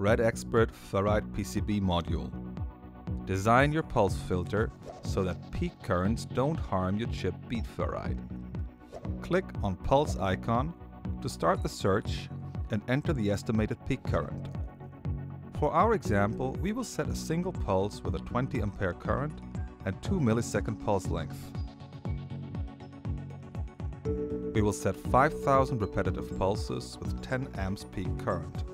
RedExpert Ferrite PCB Module. Design your pulse filter so that peak currents don't harm your chip bead ferrite. Click on Pulse icon to start the search and enter the estimated peak current. For our example, we will set a single pulse with a 20 ampere current and 2 millisecond pulse length. We will set 5,000 repetitive pulses with 10 amps peak current.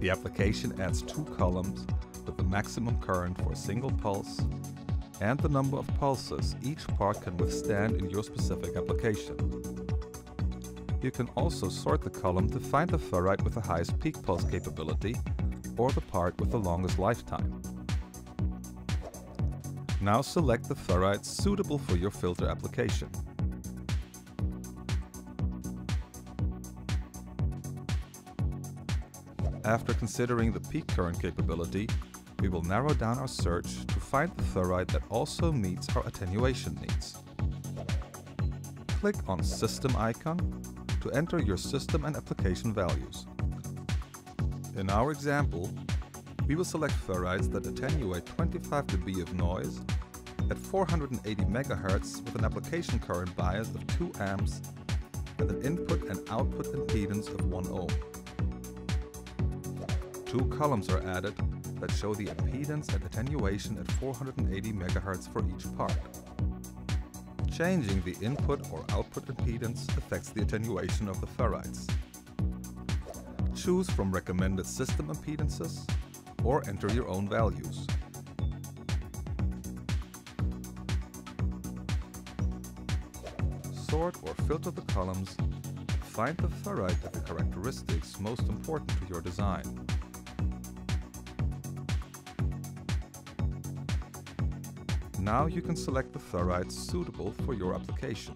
The application adds two columns with the maximum current for a single pulse and the number of pulses each part can withstand in your specific application. You can also sort the column to find the ferrite with the highest peak pulse capability or the part with the longest lifetime. Now select the ferrite suitable for your filter application. After considering the peak current capability, we will narrow down our search to find the ferrite that also meets our attenuation needs. Click on System icon to enter your system and application values. In our example, we will select ferrites that attenuate 25 dB of noise at 480 MHz with an application current bias of 2 amps and an input and output impedance of 1 ohm. Two columns are added that show the impedance and attenuation at 480 MHz for each part. Changing the input or output impedance affects the attenuation of the ferrites. Choose from recommended system impedances or enter your own values. Sort or filter the columns to find the ferrite with the characteristics most important to your design. Now you can select the ferrites suitable for your application.